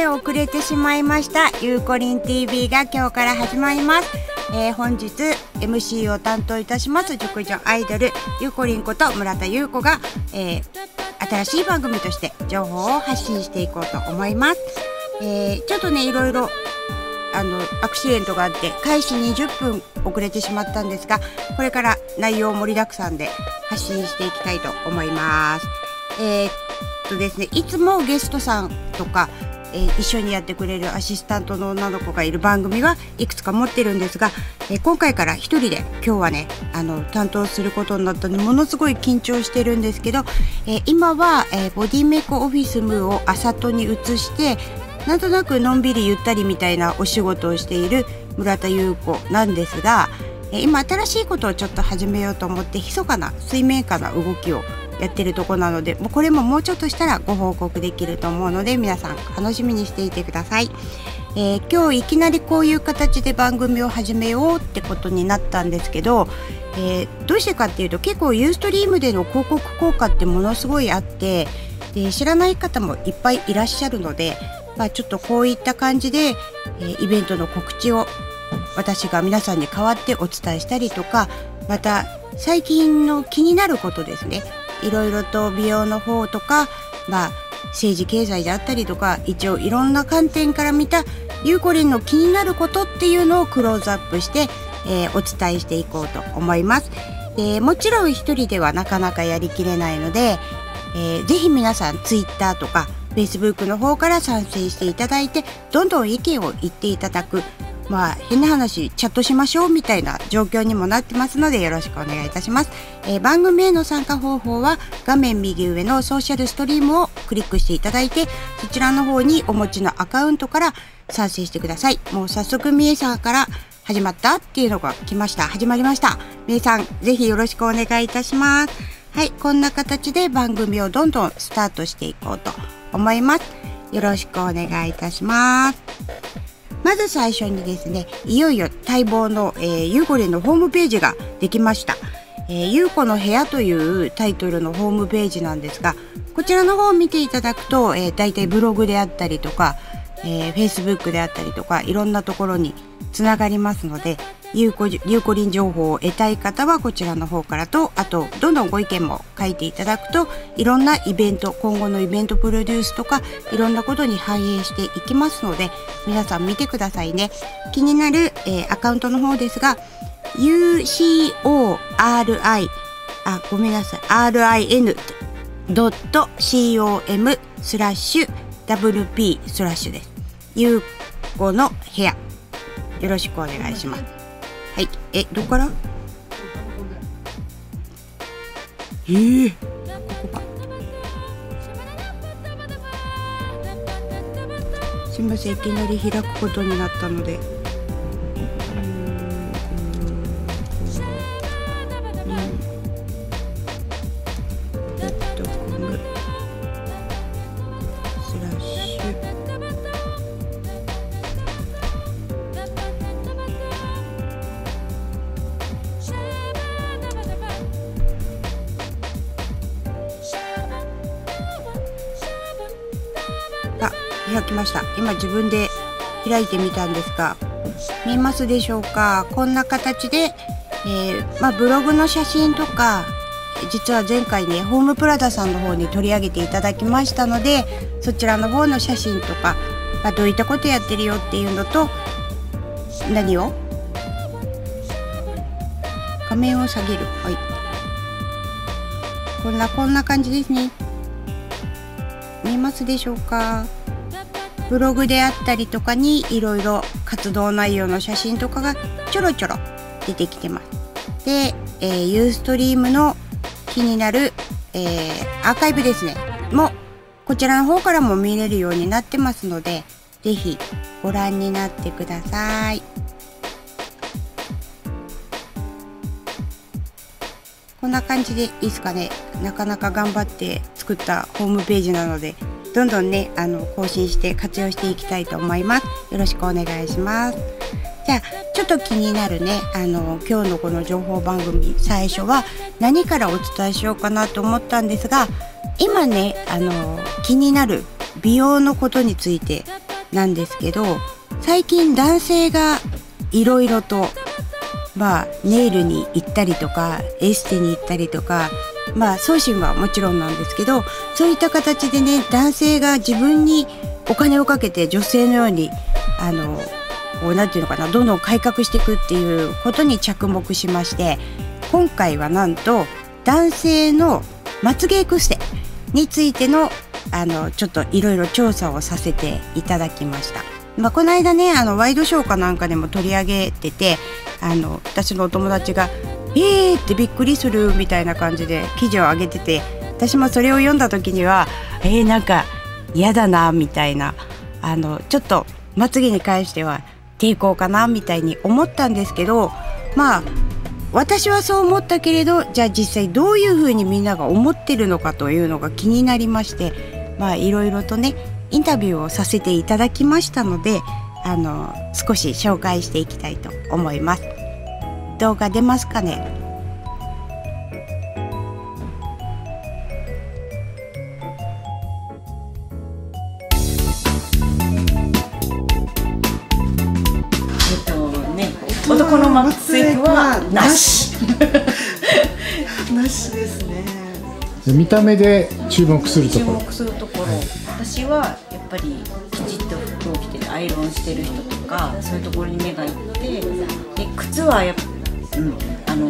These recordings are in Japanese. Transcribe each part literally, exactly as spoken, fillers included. いっぷん遅れてしまいましたゆうこりん ティーブイ が今日から始まります。えー、本日 エムシー を担当いたします熟女アイドルゆうこりんこと村田優子が、えー、新しい番組として情報を発信していこうと思います。えー、ちょっとねいろいろあのアクシデントがあって開始にじゅっぷん遅れてしまったんですが、これから内容盛りだくさんで発信していきたいと思います。えー、っとですねいつもゲストさんとかえー、一緒にやってくれるアシスタントの女の子がいる番組はいくつか持ってるんですが、えー、今回から一人で今日はねあの担当することになったのでものすごい緊張してるんですけど、えー、今は、えー、ボディメイクオフィスムをあさとに移してなんとなくのんびりゆったりみたいなお仕事をしている村田優子なんですが、えー、今新しいことをちょっと始めようと思って密かな水面下な動きをやってるとこなので、もうこれももうちょっとしたらご報告できると思うので皆さん楽しみにしていてください。えー、今日いきなりこういう形で番組を始めようってことになったんですけど、えー、どうしてかっていうと結構ユーストリームでの広告効果ってものすごいあってで知らない方もいっぱいいらっしゃるので、まあ、ちょっとこういった感じで、えー、イベントの告知を私が皆さんに代わってお伝えしたりとか、また最近の気になることですね、いろいろと美容の方とか、まあ、政治経済であったりとか一応いろんな観点から見たゆうこりんの気になることっていうのをクローズアップして、えー、お伝えしていこうと思います。でもちろん一人ではなかなかやりきれないので、えー、ぜひ皆さん ツイッター とか フェイスブック の方から参戦していただいてどんどん意見を言っていただく、まあ、変な話チャットしましょうみたいな状況にもなってますのでよろしくお願いいたします。えー、番組への参加方法は画面右上のソーシャルストリームをクリックしていただいてそちらの方にお持ちのアカウントから参戦してください。もう早速みえさんから始まったっていうのが来ました。始まりました。みえさんぜひよろしくお願いいたします。はい、こんな形で番組をどんどんスタートしていこうと思います。よろしくお願いいたします。まず最初にですね、いよいよ待望の、えー、ゆうこりんのホームページができました。えー、ゆうこの部屋というタイトルのホームページなんですが、こちらの方を見ていただくと、えー、大体ブログであったりとか、えー、フェイスブック であったりとか、いろんなところにつながりますので、ゆうこ、ゆうこりん情報を得たい方はこちらの方からと、あと、どんどんご意見も書いていただくと、いろんなイベント、今後のイベントプロデュースとか、いろんなことに反映していきますので、皆さん見てくださいね。気になる、えー、アカウントの方ですが、ユーコリン あ、ごめんなさい、アールアイエヌドットコム スラッシュ ダブリューピー スラッシュです。ゆうこの部屋。よろしくお願いします。はい、え、どこから？えー、ここか。すみません、いきなり開くことになったので。開きました。今自分で開いてみたんですが見えますでしょうか。こんな形で、えーまあ、ブログの写真とか実は前回ねホームプラザさんの方に取り上げていただきましたのでそちらの方の写真とか、まあ、どういったことやってるよっていうのと何を画面を下げる、はい、こんなこんな感じですね。見えますでしょうか。ブログであったりとかにいろいろ活動内容の写真とかがちょろちょろ出てきてます。で、えー、ユーストリームの気になる、えー、アーカイブですね。もこちらの方からも見れるようになってますので、ぜひご覧になってください。こんな感じでいいですかね。なかなか頑張って作ったホームページなので。どんどんねあの更新して活用していきたいと思います。よろしくお願いします。じゃあちょっと気になるねあの今日のこの情報番組最初は何からお伝えしようかなと思ったんですが今ねあの気になる美容のことについてなんですけど、最近男性がいろいろと、まあ、ネイルに行ったりとかエステに行ったりとか、まあソーシングはもちろんなんですけど、そういった形でね、男性が自分にお金をかけて女性のようにあのなんていうのかな、どんどん改革していくっていうことに着目しまして、今回はなんと男性のまつげ癖についてのあのちょっといろいろ調査をさせていただきました。まあ、この間ね、あのワイドショーかなんかでも取り上げてて、あの私のお友達が「えー!」ってびっくりするみたいな感じで記事を上げてて、私もそれを読んだ時には「えー、なんか嫌だな」みたいな、あのちょっとまつげに関しては抵抗かなみたいに思ったんですけど、まあ私はそう思ったけれど、じゃあ実際どういうふうにみんなが思ってるのかというのが気になりまして、まあいろいろとねインタビューをさせていただきましたので、あの少し紹介していきたいと思います。動画出ますかね。男のまつげはなしなしですね。見た目で注目するところ、注目するところ、はい、私はやっぱりきちっと服を着ててアイロンしてる人とかそういうところに目がいって、で靴はやっぱ、うん、あの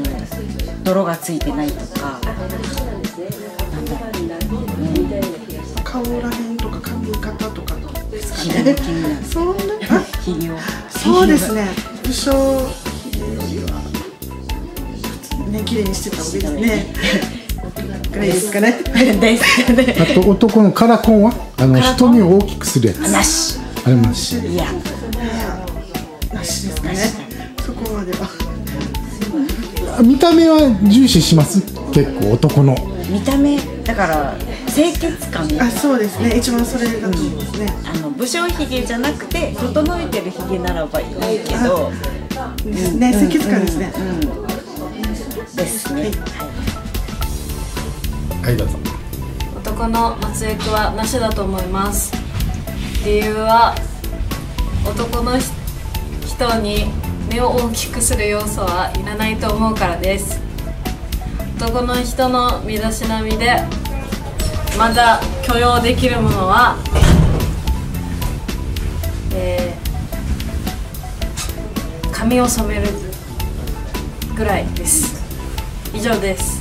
泥がついてないとか、うん、顔らへんとか髪型とかのですかね。そんなひげを、そうですね。最初ね、綺麗にしてた方がいいですね。ぐらいですかね。あと男のカラコンはあの瞳を大きくするやつ。なし。あれもなし。いや、なしですかね。そこまでは。見た目は重視します。結構男の。見た目だから清潔感。あ、そうですね。一番それだと思いますね。あの不精ひげじゃなくて整えてるひげならばいいけど。ですね。清潔感ですね。ですね。はい、どうぞ。男のまつげはなしだと思います。理由は男の人に目を大きくする要素はいらないと思うからです。男の人の身だしなみでまだ許容できるものは、えー、髪を染めるぐらいです。以上です。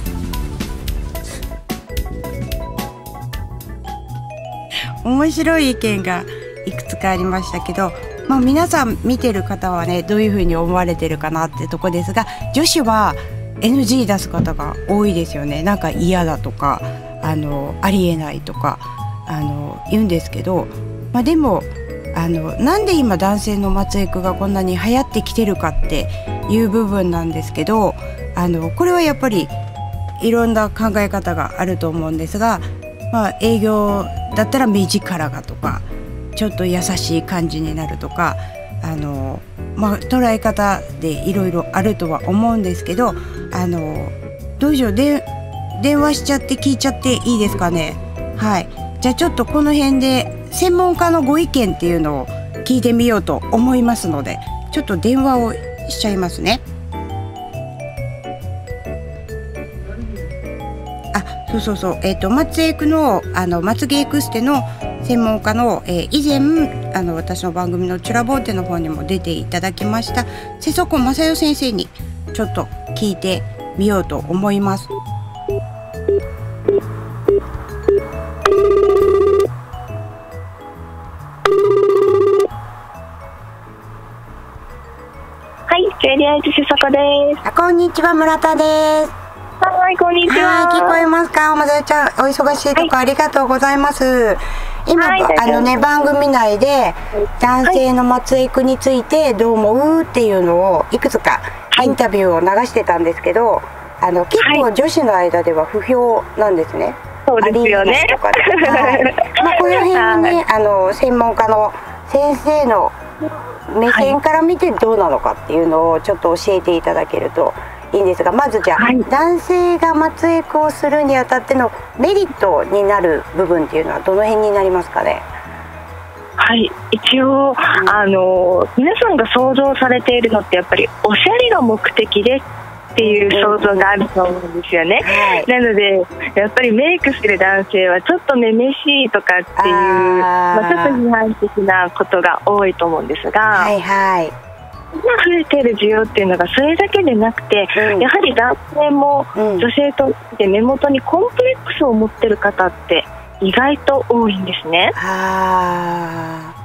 面白い意見がいくつかありましたけど、まあ皆さん見てる方はね、どういうふうに思われてるかなってとこですが、女子は エヌジー 出す方が多いですよね。なんか嫌だとか、あのありえないとかあの言うんですけど、まあ、でもあのなんで今男性のまつげがこんなに流行ってきてるかっていう部分なんですけど、あのこれはやっぱりいろんな考え方があると思うんですが、まあ、営業だったら目力がとかちょっと優しい感じになるとか、あの、まあ、捉え方でいろいろあるとは思うんですけど、あのどうしようで電話しちゃって聞いちゃっていいですかね。はい。じゃあちょっとこの辺で専門家のご意見っていうのを聞いてみようと思いますので、ちょっと電話をしちゃいますね。あ、そうそうそう。えっとまつげのあのまつげエクステの専門家の、えー、以前あの私の番組のチュラボーテの方にも出ていただきました瀬底正代先生にちょっと聞いてみようと思います。レディアイト瀬底です。あ、こんにちは、村田です。はい、こんにちは。はい、聞こえますか、まさよちゃん、お忙しいとこ、はい、ありがとうございます。今、はい、あのね、番組内で男性のまつげについてどう思うっていうのをいくつかインタビューを流してたんですけど、はい、あの結構女子の間では不評なんですね。そうですよね。まあこの辺はね、あの専門家の先生の目線から見てどうなのかっていうのをちょっと教えていただけるといいんですが、まずじゃあ、はい、男性がまつげをするにあたってのメリットになる部分っていうのはどの辺になりますかね。はい、一応、うん、あの皆さんが想像されているのってやっぱりおしゃれが目的でっていう想像があると思うんですよね、うん、なのでやっぱりメイクする男性はちょっとめめしいとかっていうあ、まあ、ちょっと批判的なことが多いと思うんですが、はいはい今増えている需要っていうのがそれだけでなくて、うん、やはり男性も女性とで目元にコンプレックスを持ってる方って意外と多いんですね。あ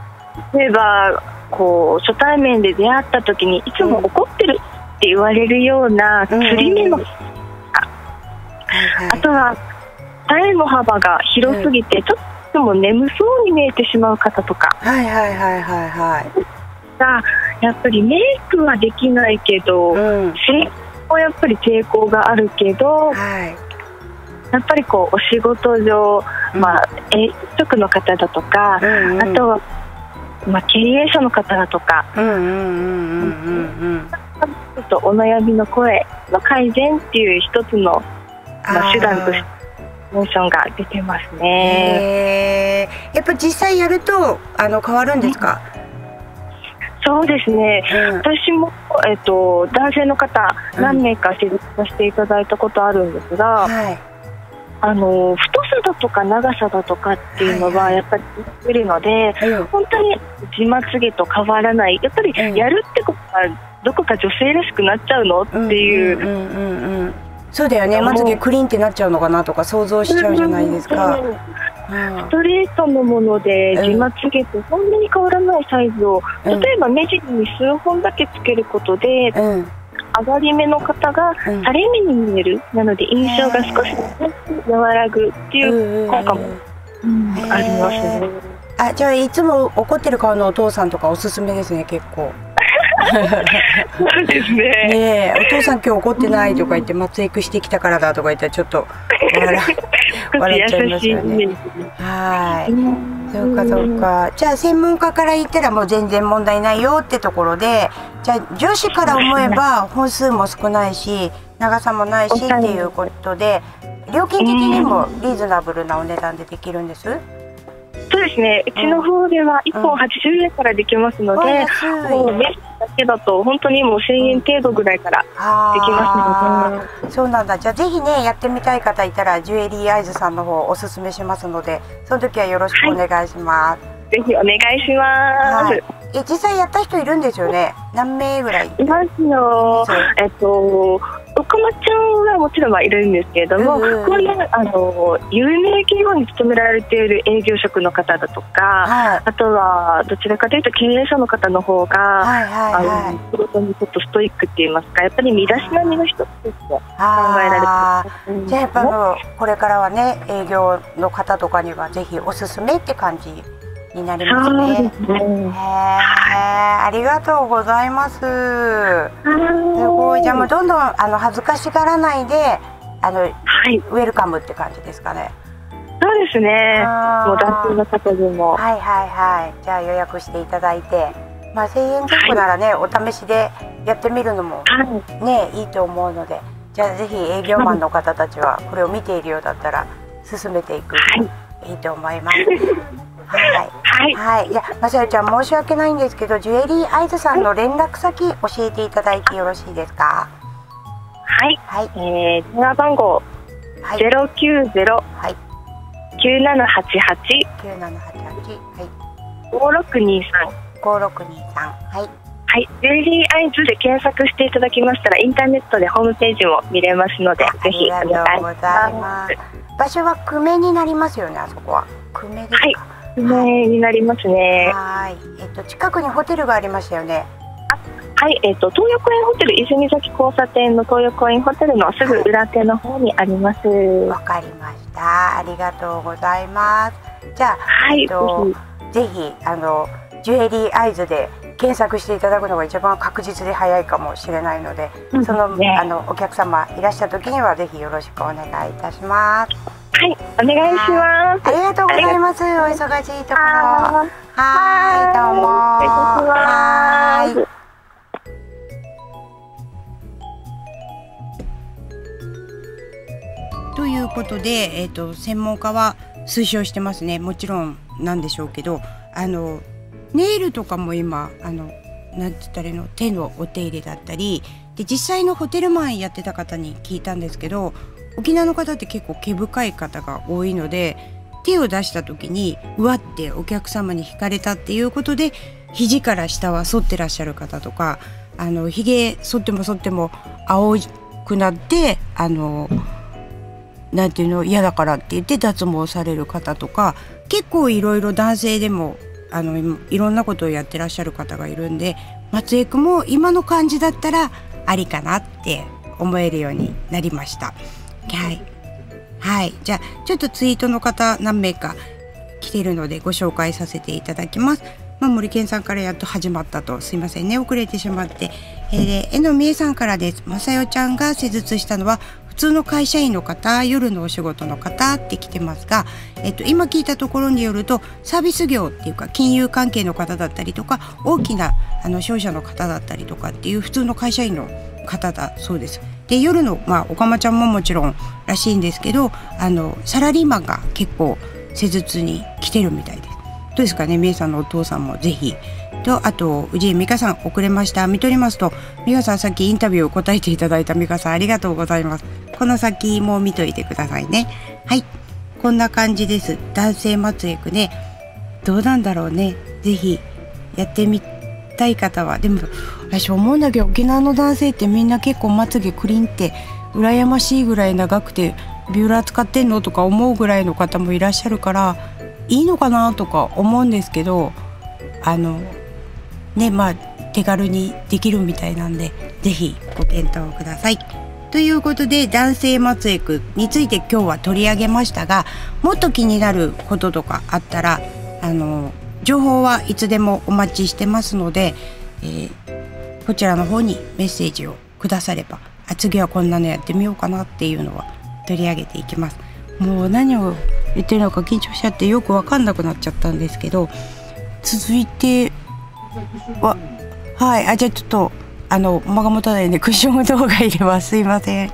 ー例えばこう初対面で出会った時にいつも怒ってるって言われるようなつり目の、うんうん、あとは体の幅が広すぎて、うん、ちょっとも眠そうに見えてしまう方とかはいはいはいはいはいがやっぱりメイクはできないけど、うん、性もやっぱり抵抗があるけど、はい、やっぱりこうお仕事上、うん、まあ飲食の方だとか、うんうん、あとは、まあ、経営者の方だとかちょっとお悩みの声の改善っていう一つの、まあ、手段としてモーションが出てますね。やっぱ実際やるとあの変わるんですか？ねそうですね、うん、私も、えっと、男性の方何名か施術させていただいたことあるんですが、うんはい、あの太さだとか長さだとかっていうのはやっぱり出るので、はいはい、本当に自まつげと変わらないやっぱりやるってことはどこか女性らしくなっちゃうのっていうそうだよねまつげクリーンってなっちゃうのかなとか想像しちゃうじゃないですか。ストレートのもので自まつげってそんなに変わらないサイズを、うん、例えば目尻に数本だけつけることで、うん、上がり目の方が垂れ目に見える、うん、なので印象が少し和らぐっていう効果もありますね。あじゃあいつも怒ってる顔のお父さんとかおすすめですね結構。そうですね。ねえお父さん今日怒ってないとか言ってまつエクしてきたからだとか言ったらちょっと笑笑っちゃいますよね。はい。そうかそうか。じゃあ専門家から言ったらもう全然問題ないよってところで、じゃあ女子から思えば本数も少ないし長さもないしっていうことで料金的にもリーズナブルなお値段でできるんです。そうですね。うちの方ではいっぽんはちじゅうえんからできますので、もうメイクだけだと本当にもうせんえん程度ぐらいからできますので。そうなんだ。じゃあぜひねやってみたい方いたらジュエリーアイズさんの方おすすめしますので、その時はよろしくお願いします。はい、ぜひお願いします。はい、え実際やった人いるんですよね。何名ぐらい？いますよ。えっと。奥間ちゃんはもちろんはいるんですけれども、うん、こういうあの有名企業に勤められている営業職の方だとか、はい、あとはどちらかというと経営者の方の方が仕事にちょっとストイックって言いますかやっぱり身だしなみの一つとして考えられてる。じゃあやっぱりこれからはね営業の方とかにはぜひおすすめって感じになりますね。ありがとうございます。すごいじゃあもうどんどんあの恥ずかしがらないであの、はい、ウェルカムって感じですかね。そうですね。もう男性の方でもはいはいはい。じゃあ予約していただいて、まあせんえん前後ならね、はい、お試しでやってみるのもね、はい、いいと思うので、じゃあぜひ営業マンの方たちはこれを見ているようだったら進めていく、はい、いいと思います。はいはいじゃあまさよちゃん申し訳ないんですけどジュエリーアイズさんの連絡先教えていただいてよろしいですか？はいはいえー電話番号ゼロ九ゼロ九七八八九七八八はい五六二三五六二三はいはいジュエリーアイズで検索していただきましたらインターネットでホームページも見れますのでぜひお願いします。場所は久米になりますよねあそこは久米ですか？はいはい、になりますね。はい、えっと近くにホテルがありましたよね。あ、はい、えっと東横園ホテル泉崎交差点の東横園ホテルのすぐ裏手の方にあります。わかりました。ありがとうございます。じゃあ、はい、えっとぜひあのジュエリーアイズで検索していただくのが一番確実で早いかもしれないので、うん、その、ね、あのお客様いらした時にはぜひよろしくお願いいたします。はい、お願いします。ありがとうございます。お忙しいところ。はい、どうも。はい。ということで、えっと、専門家は推奨してますね。もちろんなんでしょうけど、あのネイルとかも今あのなんて言ったらいいの、手のお手入れだったりで、実際のホテルマンやってた方に聞いたんですけど、沖縄の方って結構毛深い方が多いので、手を出した時にうわってお客様に惹かれたっていうことで、肘から下は剃ってらっしゃる方とか、あのひげ剃っても剃っても青くなって、あのなんていうの、嫌だからって言って脱毛される方とか、結構いろいろ男性でもあのいろんなことをやってらっしゃる方がいるんで、松江区も今の感じだったらありかなって思えるようになりました。はい、はい、じゃあちょっとツイートの方何名か来てるのでご紹介させていただきます。まあ、森健さんからやっと始まったと、すいませんね、遅れてしまって。えー、で、えのみえさんからです。まさよちゃんが施術したのは普通の会社員の方、夜のお仕事の方って来てますが、えっと、今聞いたところによるとサービス業っていうか金融関係の方だったりとか、大きなあの商社の方だったりとかっていう普通の会社員の方だそうです。で、夜の、まあ、おかまちゃんももちろんらしいんですけど、あのサラリーマンが結構施術に来てるみたいです。どうですかね、みえさんのお父さんもぜひと、あと宇治井美香さん遅れました見とりますと、美香さんさっきインタビューを答えていただいた美香さんありがとうございます。この先も見といてくださいね。はい、こんな感じです。男性松江区ね、どうなんだろうね、ぜひやってみたい方は。でも私思うんだけど、沖縄の男性ってみんな結構まつげクリンって羨ましいぐらい長くて、ビューラー使ってんのとか思うぐらいの方もいらっしゃるから、いいのかなとか思うんですけど、あのね、まあ手軽にできるみたいなんで、是非ご検討ください。ということで、男性松江区について今日は取り上げましたが、もっと気になることとかあったら、あの情報はいつでもお待ちしてますので、えー、こちらの方にメッセージをくだされば、あ、次はこんなのやってみようかなっていうのは取り上げていきます。もう何を言ってるのか緊張しちゃってよく分かんなくなっちゃったんですけど、続いては、はい、あ、じゃあちょっとあの間が持たないんでクッション動画入れます、すいません。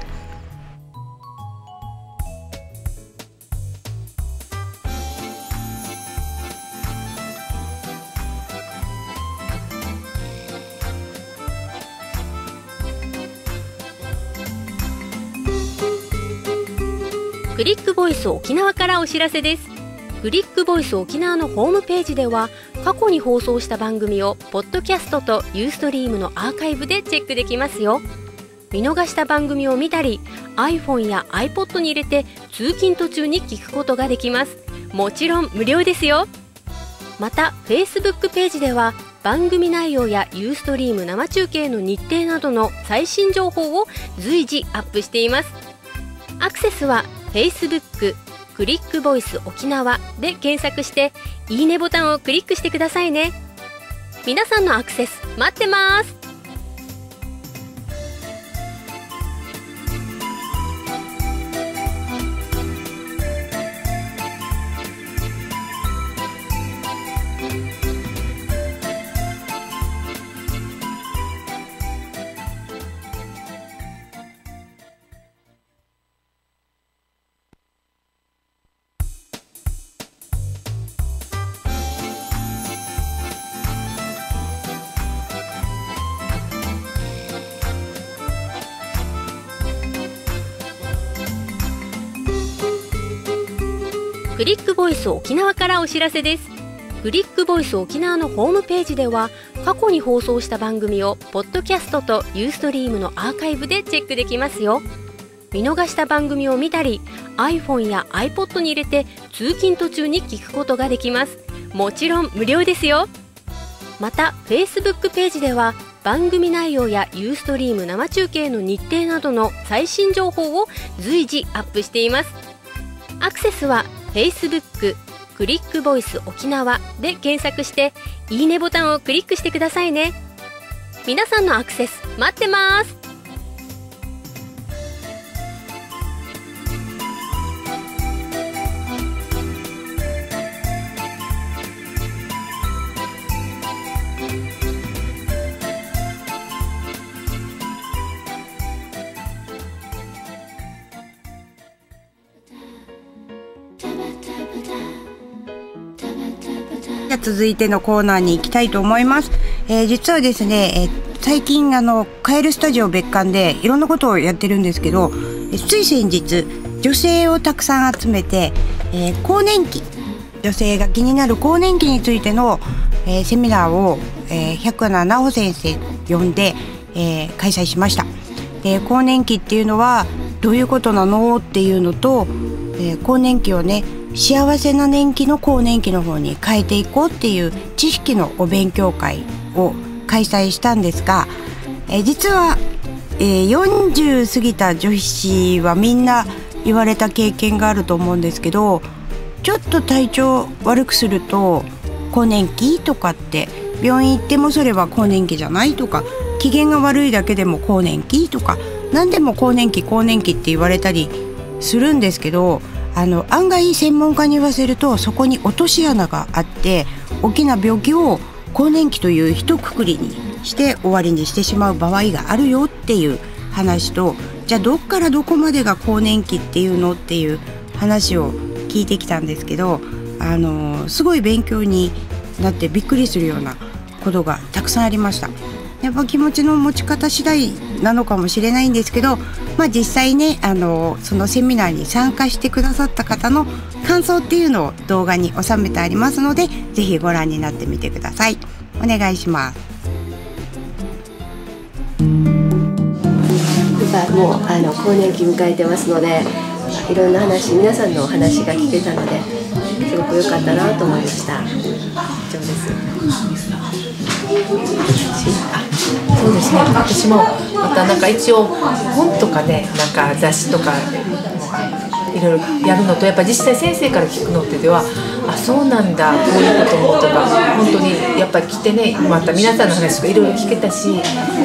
クリックボイス沖縄からお知らせです。クリックボイス沖縄のホームページでは、過去に放送した番組をポッドキャストとユーストリームのアーカイブでチェックできますよ。見逃した番組を見たり、 iPhone や iPod に入れて通勤途中に聞くことができます。もちろん無料ですよ。また Facebook ページでは、番組内容やユーストリーム生中継の日程などの最新情報を随時アップしています。アクセスはFacebook クリックボイス沖縄で検索して、いいねボタンをクリックしてくださいね。皆さんのアクセス待ってます。クリックボイス沖縄からお知らせです。クリックボイス沖縄のホームページでは、過去に放送した番組をポッドキャストとユーストリームのアーカイブでチェックできますよ。見逃した番組を見たり、 iPhone や iPod に入れて通勤途中に聞くことができます。もちろん無料ですよ。また Facebook ページでは、番組内容やユーストリーム生中継の日程などの最新情報を随時アップしています。アクセスはFacebook クリックボイス沖縄で検索して、いいねボタンをクリックしてくださいね。皆さんのアクセス待ってます。続いてのコーナーに行きたいと思います。えー、実はですね、えー、最近あのカエルスタジオ別館でいろんなことをやってるんですけど、つい先日女性をたくさん集めて、えー、更年期、女性が気になる更年期についての、えー、セミナーを、えー、百穴奈穂先生呼んで、えー、開催しました。で、更年期っていうのはどういうことなのっていうのと、えー、更年期をね、幸せな年期の更年期の方に変えていこうっていう知識のお勉強会を開催したんですが、えー、実は、えー、よんじゅう過ぎた女子はみんな言われた経験があると思うんですけど、ちょっと体調悪くすると更年期とかって、病院行ってもそれは更年期じゃないとか、機嫌が悪いだけでも更年期とか、何でも更年期更年期って言われたりするんですけど、あの案外専門家に言わせるとそこに落とし穴があって、大きな病気を更年期という一括りにして終わりにしてしまう場合があるよっていう話と、じゃあどっからどこまでが更年期っていうのっていう話を聞いてきたんですけど、あのすごい勉強になってびっくりするようなことがたくさんありました。やっぱ気持ちの持ち方次第なのかもしれないんですけど、まあ、実際ね、あのそのセミナーに参加してくださった方の感想っていうのを動画に収めてありますので、ぜひご覧になってみてください。お願いします。今もうあの更年期迎えてますので、いろんな話、皆さんのお話が聞けたので、すごく良かったなと思いました。以上です。そうですね。私もまたなんか一応本とかね、なんか雑誌とかいろいろやるのと、やっぱ実際先生から聞くのってでは、あ、そうなんだ、こういうこともとか、本当にやっぱり来てね、また皆さんの話とかいろいろ聞けたし、やっ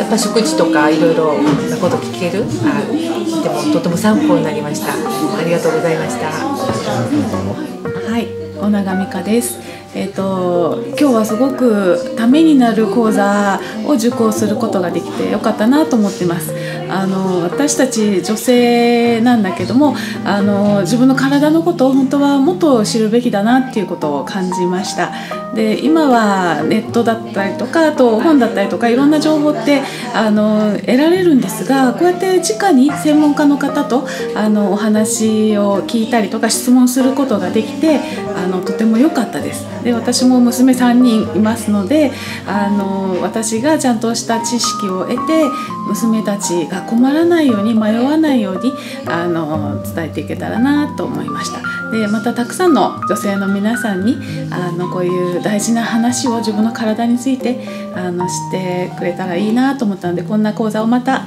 ぱ食事とかいろいろなこと聞ける、あ、聞いてもとても参考になりました。ありがとうございました。はい、小長美香です。えっと今日はすごくためになる講座を受講することができてよかったなと思ってます。あの私たち女性なんだけども、あの自分の体のことを本当はもっと知るべきだなっていうことを感じました。で、今はネットだったりとか、あと本だったりとか、いろんな情報ってあの得られるんですが、こうやって直に専門家の方とあのお話を聞いたりとか質問することができて、あのとても良かったです。で、私も娘さんにんいますので、あの私がちゃんとした知識を得て、娘たちが困らないように、迷わないようにあの伝えていけたらなと思いました。で、またたくさんの女性の皆さんにあのこういう大事な話を、自分の体についてあのしてくれたらいいなと思ったので、こんな講座をまた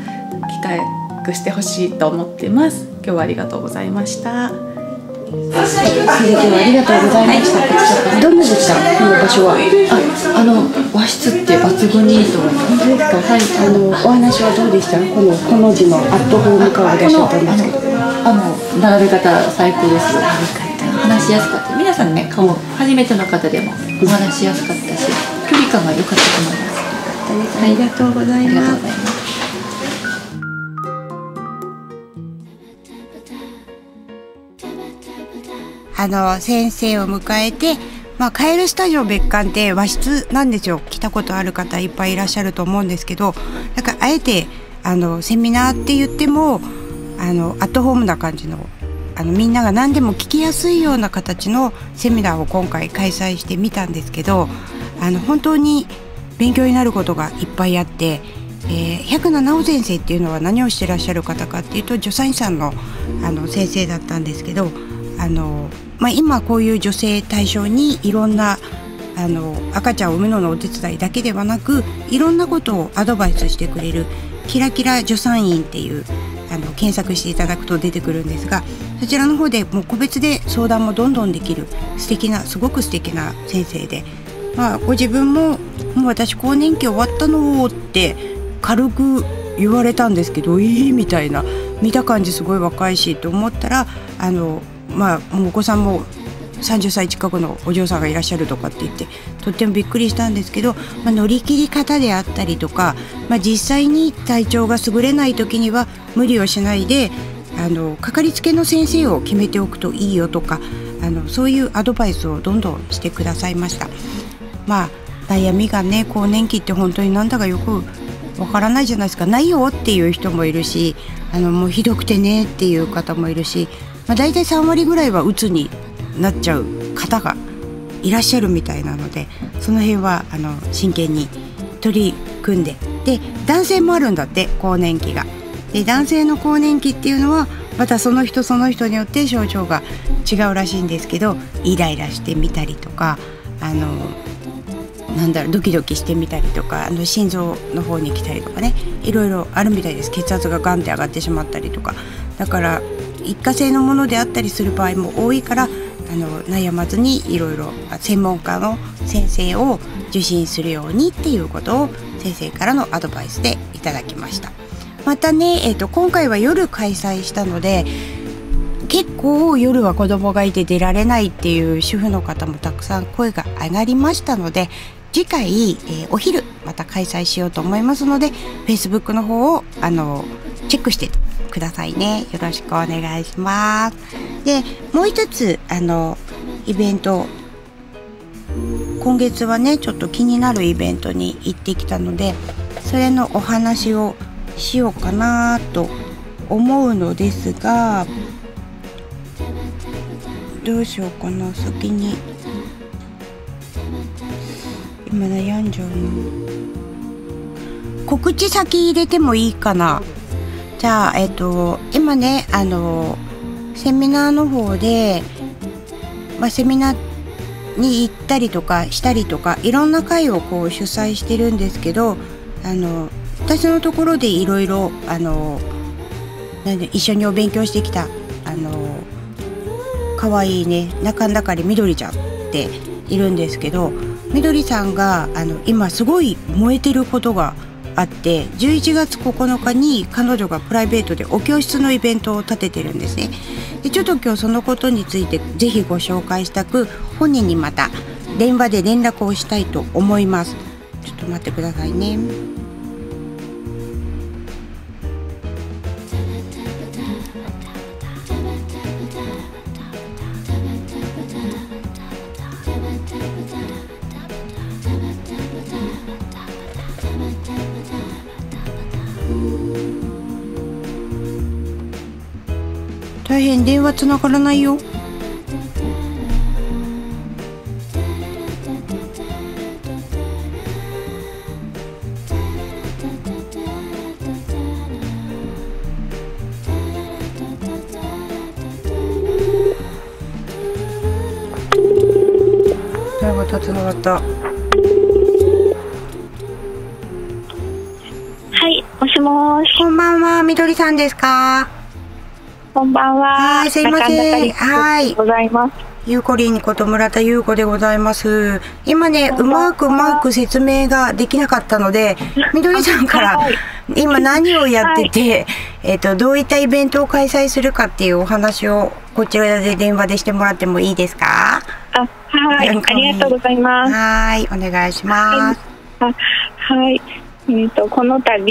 企画してほしいと思ってます。今日はありがとうございました。ありがとうございました。どんなでした？この場所は。あ、あの和室って抜群にいいと思います。本当ですか？はい。あのお話はどうでした？このこの字のアットホーム感が出ちゃったんですけど。あの並べ方最高ですよ。話しやすかった。皆さんね、顔初めての方でもお話しやすかったし、距離感が良かったと思います。ありがとうございます。あの先生を迎えて、まあ、カエルスタジオ別館って和室なんですよ。来たことある方いっぱいいらっしゃると思うんですけど、だからあえてあのセミナーって言ってもあのアットホームな感じの、あのみんなが何でも聞きやすいような形のセミナーを今回開催してみたんですけど、あの本当に勉強になることがいっぱいあって。えー、百穴奈穂先生っていうのは何をしてらっしゃる方かっていうと、助産師さんの、あの先生だったんですけど、あの、まあ、今こういう女性対象にいろんなあの赤ちゃんを産むののお手伝いだけではなく、いろんなことをアドバイスしてくれる「キラキラ助産院」っていうあの検索していただくと出てくるんですが、そちらの方でもう個別で相談もどんどんできる素敵な、すごく素敵な先生で、まあ、ご自分も「もう私更年期終わったの」って軽く言われたんですけど、えーみたいな、見た感じすごい若いしと思ったら、あのまあ、お子さんもさんじゅっさい近くのお嬢さんがいらっしゃるとかって言って、とってもびっくりしたんですけど、まあ、乗り切り方であったりとか、まあ、実際に体調が優れない時には無理をしないで、あのかかりつけの先生を決めておくといいよとか、あのそういうアドバイスをどんどんしてくださいました。まあ悩みがね、更年期って本当になんだかよくわからないじゃないですか。ないよっていう人もいるし、あのもうひどくてねっていう方もいるし、まあ、大体さんわりぐらいはうつになっちゃう方がいらっしゃるみたいなので、その辺はあの真剣に取り組んで、で男性もあるんだって、更年期が。で男性の更年期っていうのはまたその人その人によって症状が違うらしいんですけど、イライラしてみたりとか、あのなんだろう、ドキドキしてみたりとか、あの心臓の方に来たりとかね、いろいろあるみたいです。血圧がガンって上がってしまったりとか、だから一過性のものであったりする場合も多いから、あの悩まずにいろいろ専門家の先生を受診するようにっていうことを先生からのアドバイスでいただきました。またね、えーと、今回は夜開催したので、結構夜は子供がいて出られないっていう主婦の方もたくさん声が上がりましたので、次回、えー、お昼また開催しようと思いますので、 フェイスブック の方をあのチェックしてくださいね。よろしくお願いします。でもう一つあのイベント、今月はねちょっと気になるイベントに行ってきたので、それのお話をしようかなと思うのですが、どうしようかな、先に今悩んじゃうの。告知先入れてもいいかな。じゃあえっと今ねあのセミナーの方で、まあ、セミナーに行ったりとかしたりとか、いろんな会をこう主催してるんですけど、あの私のところでいろいろあのなんで一緒にお勉強してきたあの可愛いね中の中にみどりちゃんっているんですけど、みどりさんがあの今すごい燃えてることがあって、じゅういちがつここのかに彼女がプライベートでお教室のイベントを立ててるんですね。でちょっと今日そのことについてぜひご紹介したく、本人にまた電話で連絡をしたいと思います。ちょっと待ってくださいね。大変、電話つながらないよ。電話とつながった。はい、もしもーし。こんばんは、みどりさんですか？こんばんは。はい、すいません。はい。ございます。ゆうこりんこと村田ゆうこでございます。今ね、うまくうまく説明ができなかったので、みどりさんから今何をやってて、はい、えっと、どういったイベントを開催するかっていうお話をこちらで電話でしてもらってもいいですか？あ、はい。ありがとうございます。はい、お願いします。はい。あ、はい。えっとこの度、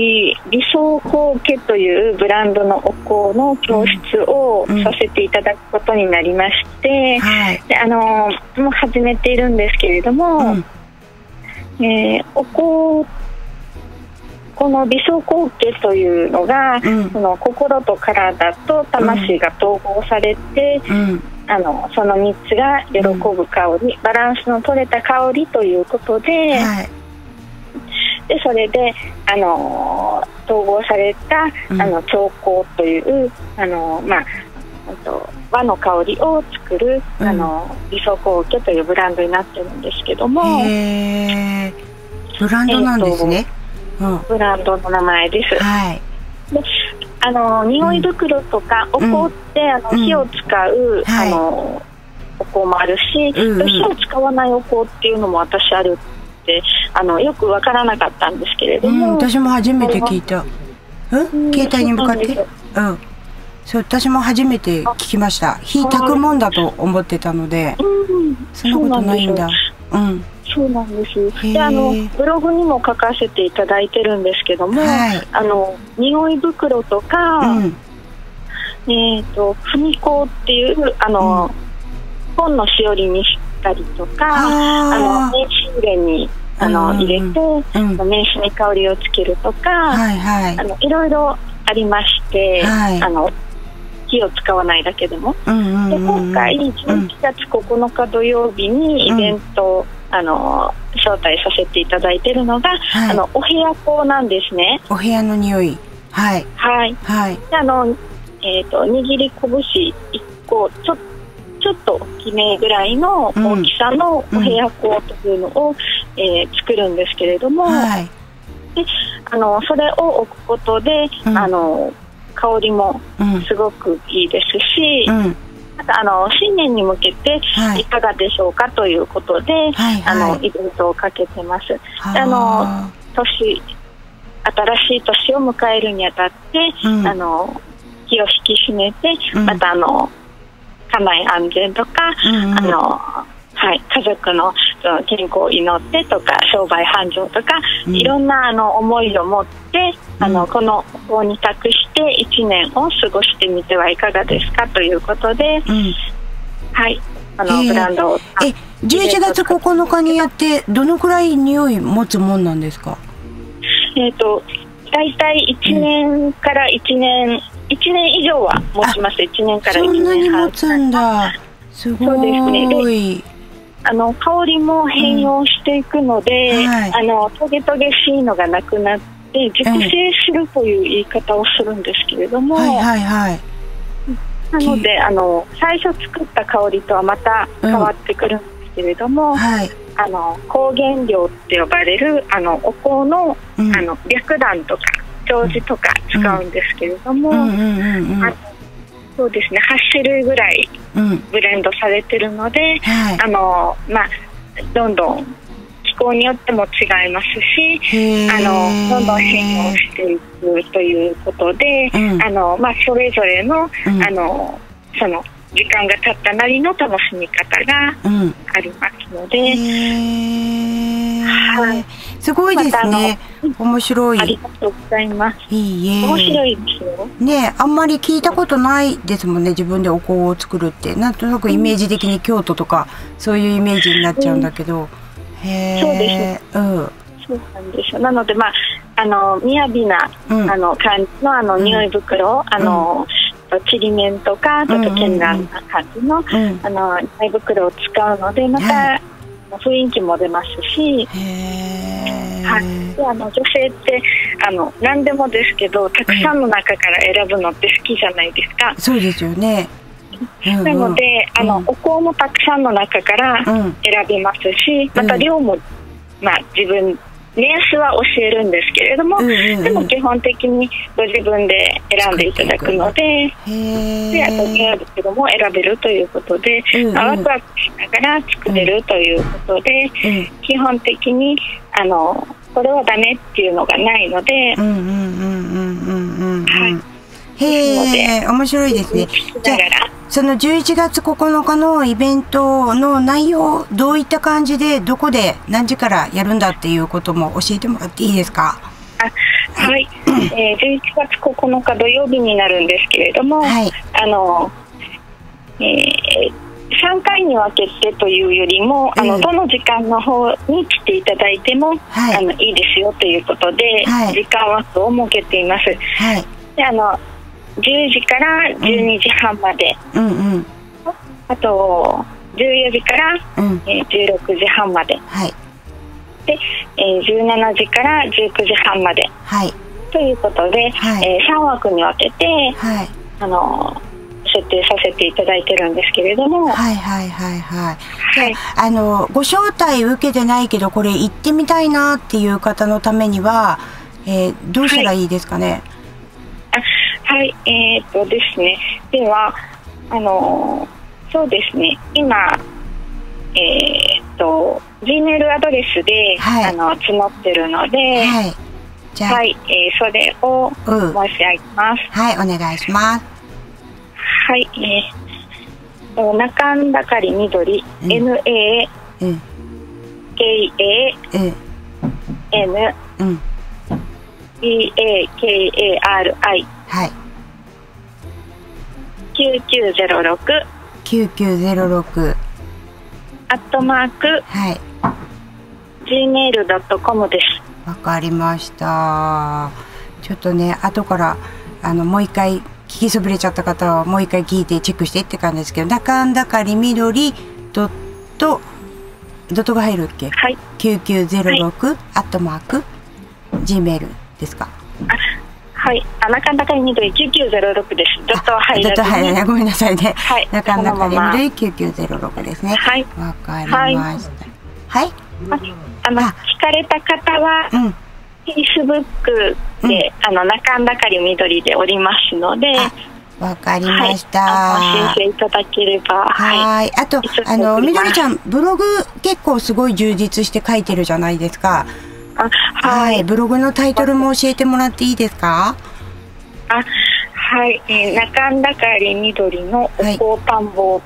理想高家というブランドのお香の教室をさせていただくことになりまして、うんはい、であのもう始めているんですけれども、うんえー、お香、この理想高家というのが、うん、その心と体と魂が統合されて、うん、あのそのみっつが喜ぶ香り、うん、バランスの取れた香りということで。はいでそれで、あのー、統合されたあの調香という、あのーまあ、和の香りを作る、うん、あの理想香家というブランドになってるんですけども、へー、ブランドなんですね、うん、ブランドの名前です。はいであのー、匂い袋とかお香って、うん、あの火を使う、うんはい、あのお香もあるし、うんうん、火を使わないお香っていうのも私ある。あのよくわからなかったんですけれども、うん、私も初めて聞いた。うん、携帯に向かって、うん、そう私も初めて聞きました。火焚くもんだと思ってたので、うん、そんなことないんだ。うん、そうなんです。で、あのブログにも書かせていただいてるんですけども、はい、あの匂い袋とか、うん、えっと、ふみこっていうあの、うん、本のしおりに。したりとか、あの名刺入れにあの入れて、うん、名刺に香りをつけるとか、はいはい、あのいろいろありまして、はい、あの火を使わないだけでも、で今回じゅういちがつここのか土曜日にイベントを、うん、あの招待させていただいているのが、はい、あのお部屋香なんですね。お部屋の匂い、はいはいはい、あの、えーと、握り拳いっこちょっとちょっと大きめぐらいの大きさのお部屋香というのを、うん、えー、作るんですけれども、はい、であのそれを置くことで、うん、あの香りもすごくいいですし、うんうん、またあの新年に向けていかがでしょうかということで、はいはいはい、あのイベントをかけてます。あの年新しい年を迎えるにあたって、うん、あの気を引き締めて、うん、またあの家内安全とか、うん、あのはい、家族の健康を祈ってとか商売繁盛とか、うん、いろんなあの思いを持って、うん、あのこの法に託していちねんを過ごしてみてはいかがですかということで、うん、はい、あのブランドをえじゅういちがつここのかにやってどのくらい匂い持つもんなんですか？えっと大体いちねんからいちねん、いちねん以上は持ちます。いちねんからいちねんはん。そんなに持つんだ。すごい。そうですね。で、あの香りも変容していくので、うん、はい、あのトゲトゲしいのがなくなって熟成するという言い方をするんですけれども、うん、はいはいはい、なのであの最初作った香りとはまた変わってくるんですけれども、うん、はい、あの香原料って呼ばれるあのお香の、うん、あの白檀とか長寿とか使うんですけれども、そうですね、はちしゅるいぐらいブレンドされてるので、うん、はい、あのまあ、どんどん気候によっても違いますし、あのどんどん変容していくということで、うん、あのまあ、それぞれの、うん、あのその時間が経ったなりの楽しみ方がありますので、うん、はい、すごいですね。面白い。ありがとうございます。いいえ。面白いですよ。ねえ、あんまり聞いたことないですもんね。自分でお香を作るってなんとなくイメージ的に京都とかそういうイメージになっちゃうんだけど、うん、へえ。そうですね。うん。そうなんですよ。なのでまああの雅な、うん、あの感じのあの匂い袋、うん、あの。うん、ちりめんとかちょっと健談な感じの匂い袋を使うのでまた雰囲気も出ますし、はい、であの女性ってあの何でもですけどたくさんの中から選ぶのって好きじゃないですか。そうですよね。うんうん、なのであの、うん、お香もたくさんの中から選びますし、また量も、まあ、自分目安は教えるんですけれども、でも基本的にご自分で選んでいただくので、であと選ぶけども選べるということで、うん、うん、ワクワクしながら作れるということで、うん、うん、基本的にあのこれはダメっていうのがないので、うんうんうんうんうんうん、はい、へえ、面白いですね。じゃあそのじゅういちがつここのかのイベントの内容、どういった感じで、どこで何時からやるんだっていうことも教えてもらっていいですか？あ、はい、えー、じゅういちがつここのか土曜日になるんですけれども、はい、あの、えーさんかいに分けてというよりも、あのどの時間の方に来ていただいても、うん、あのいいですよということで、はい、時間枠を設けています。はい、であのじゅうじからじゅうにじはんまで、うんうん、あとじゅうよじからじゅうろくじはんまで、はい、でじゅうしちじからじゅうくじはんまで、はい、ということで、はい、えー、さんわくに分けて、はい、あの設定させていただいてるんですけれども、はいはいはいはい、はい、あのご招待受けてないけどこれ行ってみたいなっていう方のためには、えー、どうしたらいいですかね？はい、はい、えーとですね、ではあのー、そうですね、今えーと ジーメール アドレスで、はい、あの募ってるので、はい、じゃあ、はい、えー、それを申し上げます。はい、お願いします。はい、えー、なかんだかりみどり、うん、エヌエーケーエーエヌ、うん、ビーエーケーエーアールアイ、はい、きゅうきゅうゼロろく きゅうきゅうゼロろくアットマーク、はい、ジーメールドットコム です。わかりました。ちょっとね、後からあのもう一回聞きそびれちゃった方はもう一回聞いてチェックしてって感じですけど、だかんだかりみどりドットドットが入るっけ、はい、きゅうきゅうゼロろく、はい、アットマーク ジーメール ですか。はい、あ、なかんだかりみどりきゅうきゅうゼロろくです。ドットは入らずに、ドット入らない、ごめんなさいね。はい、なかんだかりみどりきゅうきゅうゼロろくですね。はい、わかりました。はい、あの聞かれた方はフェイスブックで、あのなかんだかりみどりでおりますので、わかりました。はい、申請いただければ。はい。あと、あのみどりちゃん、ブログ結構すごい充実して書いてるじゃないですか。はい。ブログのタイトルも教えてもらっていいですか。あ、はい。えー、なかんだかりみどりのおこ田んぼ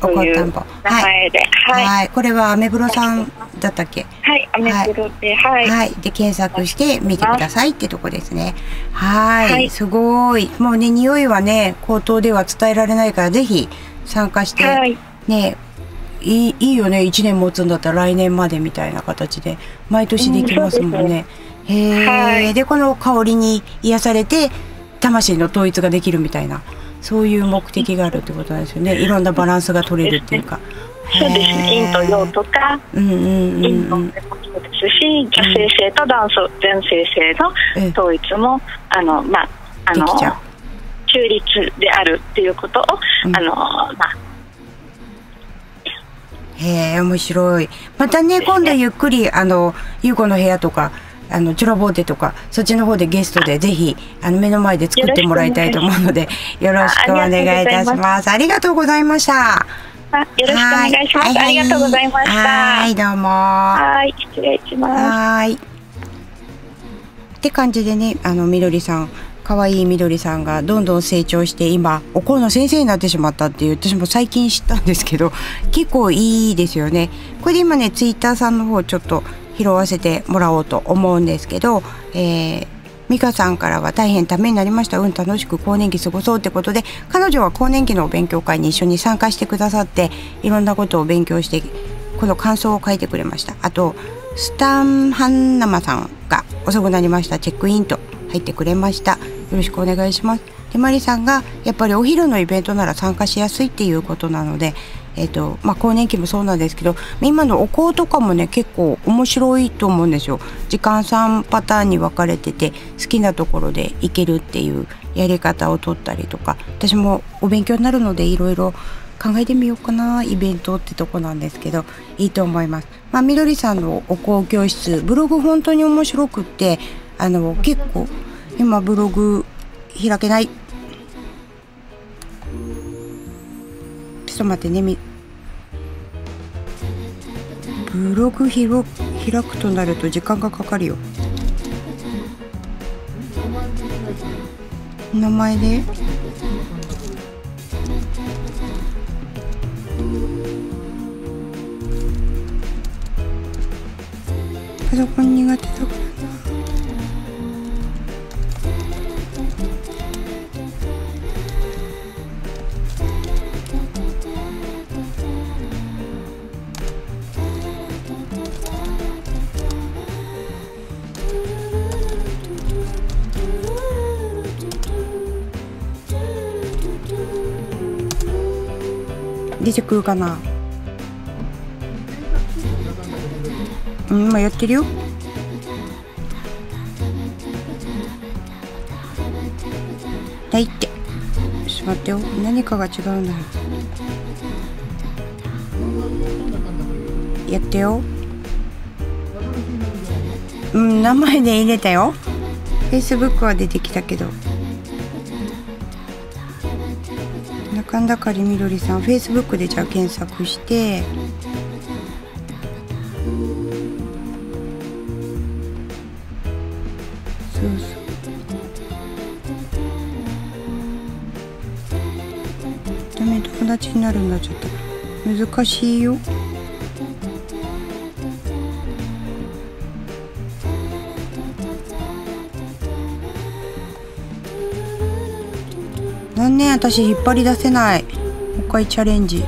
という名前で、はい。はい。これはアメブロさんだったっけ。はい。アメブロで、はい。はい。で検索して見てくださいってとこですね。はい。はい、すごい。もうね、匂いはね口頭では伝えられないから、ぜひ参加して、はい、ね。いいいいよね、いちねん持つんだったら来年までみたいな形で毎年できますもんね。うん、へえ、はい、でこの香りに癒されて魂の統一ができるみたいな、そういう目的があるってことなんですよね。いろんなバランスが取れるっていうか。そうですね、陰と陽とか陰のもそうですし、女性性と男性性の統一も、あのまああの中立であるっていうことを、うん、あのまあへえ、面白い。またね、今度ゆっくり、あの、ゆうこの部屋とか、あの、チュラボーテとか、そっちの方でゲストで、ぜひ、あの、目の前で作ってもらいたいと思うので、よろしくお願いいたします。ありがとうございました。よろしくお願いします。ありがとうございました。はい、どうも。はい、失礼します。はい。って感じでね、あの、みどりさん。可愛いみどりさんがどんどん成長して今おこの先生になってしまったっていう、私も最近知ったんですけど、結構いいですよね。これで今ね、ツイッターさんの方ちょっと拾わせてもらおうと思うんですけど、えー、美香さんからは大変ためになりました。うん、楽しく更年期過ごそうってことで、彼女は更年期の勉強会に一緒に参加してくださって、いろんなことを勉強してこの感想を書いてくれました。あとスタンハンナマさんが遅くなりました、チェックインと入ってくれました。よろしくお願いします。で、マリさんがやっぱりお昼のイベントなら参加しやすいっていうことなので、えっとまあ、更年期もそうなんですけど、今のお香とかもね結構面白いと思うんですよ。時間さんパターンに分かれてて、好きなところで行けるっていうやり方を取ったりとか、私もお勉強になるのでいろいろ考えてみようかな、イベントってとこなんですけど、いいと思います。まあ、みどりさんのお香教室ブログ本当に面白くって、あの結構今ブログ開けない、ちょっと待ってね、みブログひろ開くとなると時間がかかるよ。名前でパソコン苦手だからな。出てくるかな。うん、今やってるよ。はいって。ちょっと待ってよ。何かが違うんだ。やってよ。うん、名前で入れたよ。Facebook は出てきたけど。なかんだかりみどりさん、Facebook でじゃあ検索して。そうそう。ダメ、友達になるんだ、ちょっと。難しいよ。私引っ張り出せない。もう一回チャレンジ。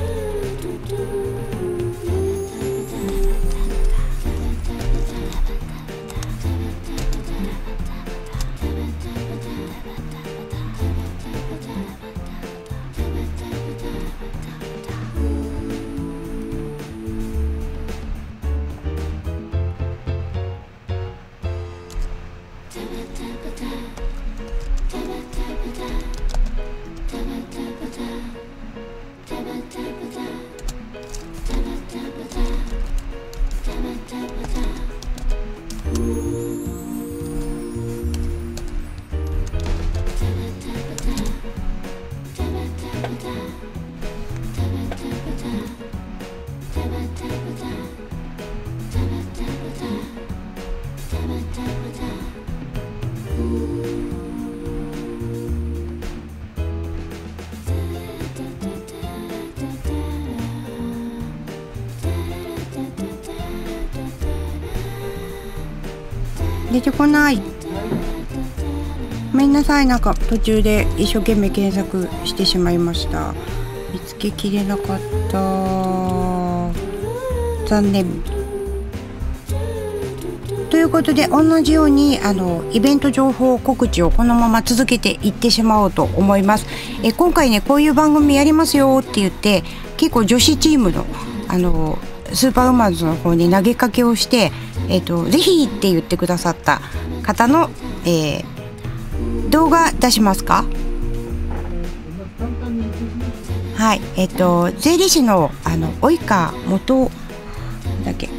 出てこない。ごめんなさい、なんか途中で一生懸命検索してしまいました。見つけきれなかった、残念。ということで、同じようにあのイベント情報告知をこのまま続けていってしまおうと思います。え今回ね、こういう番組やりますよって言って、結構女子チームのあのスーパーウーマンズの方に投げかけをして、えーと、ぜひって言ってくださった方の、えー、動画出しますか。はい、えっ、ー、と税理士のあの及川元だっけ、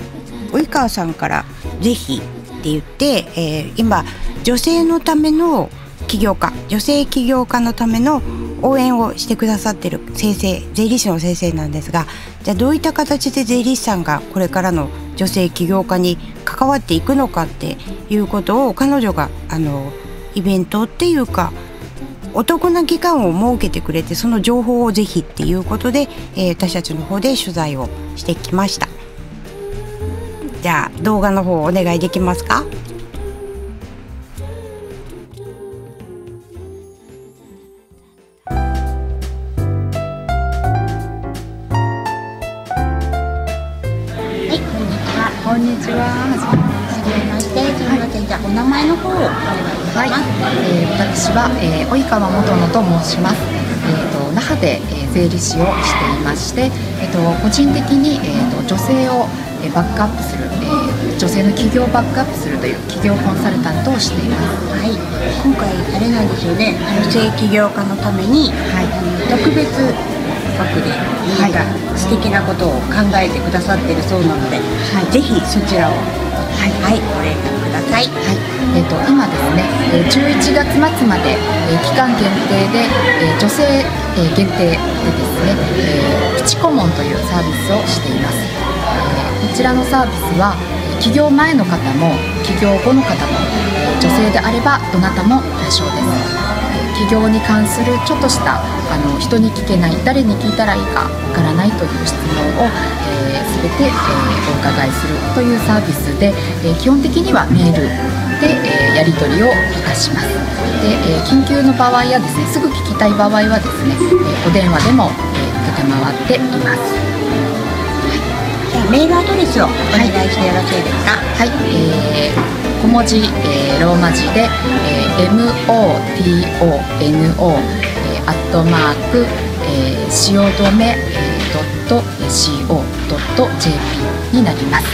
及川さんからぜひって言って、えー、今女性のための起業家、女性起業家のための応援をしてくださってる先生、税理士の先生なんですが、じゃあどういった形で税理士さんがこれからの女性起業家に関わっていくのかっていうことを、彼女があのイベントっていうかお得な期間を設けてくれて、その情報をぜひっていうことで、えー、私たちの方で取材をしてきました。じゃあ動画の方お願いできますか。こんにちは。はじめまして。すみません。じゃあお名前の方をお願いします。はい。えー、私は、えー、及川元乃と申します。えっと那覇で、えー、税理士をしていまして、えっと個人的にえっと女性を、えー、バックアップする、えー、女性の企業をバックアップするという企業コンサルタントをしています。はい。今回あれなんですよね。女性起業家のために、はい、特別枠で何か素敵なことを考えてくださってるそうなので、はい、ぜひそちらを、はいはい、ご連絡ください。はい、えーと、今ですね、じゅういちがつ末まで期間限定で女性限定でですね、プチ顧問というサービスをしています。こちらのサービスは起業前の方も起業後の方も女性であればどなたも対象です。起業に関するちょっとしたあの人に聞けない、誰に聞いたらいいかわからないという質問を、えー、全て、えー、お伺いするというサービスで、えー、基本的にはメールで、えー、やり取りをいたします。で、えー、緊急の場合やですね、すぐ聞きたい場合はですね、えー、お電話でも、えー、承っています。はい、メールアドレスをお願いしてよろしいですか。はい、えー小文字、えー、ローマ字で、えー、エムオーティーオーエヌオー、えー、アットマーク、えー、汐留、えー、ドット シーオー ドット ジェーピー になります。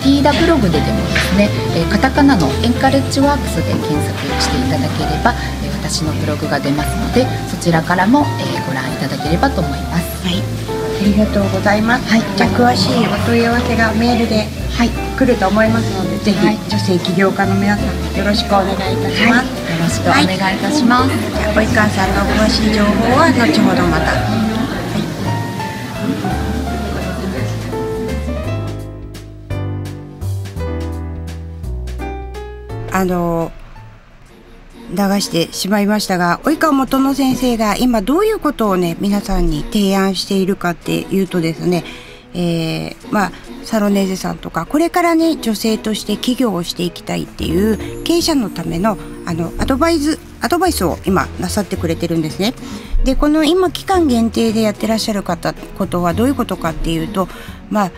えー、ティーダブリュー ログででもですね、えー、カタカナのエンカレッジワークスで検索していただければ、えー、私のブログが出ますので、そちらからも、えー、ご覧いただければと思います。はい。ありがとうございます。はい、じゃあ詳しいお問い合わせがメールで来ると思いますので、はい、ぜひ女性起業家の皆さんよろしくお願いいたします。はい、よろしくお願いいたします。はい、じゃあ及川さんの詳しい情報は後ほどまた。はい。あの流してしまいましたが、及川元乃先生が今どういうことをね、皆さんに提案しているかっていうとですね、えー、まあサロネーゼさんとか、これからね女性として起業をしていきたいっていう経営者のためのあのアドバイスアドバイスを今なさってくれてるんですね。で、この今期間限定でやってらっしゃる方ことはどういうことかっていうと、まあ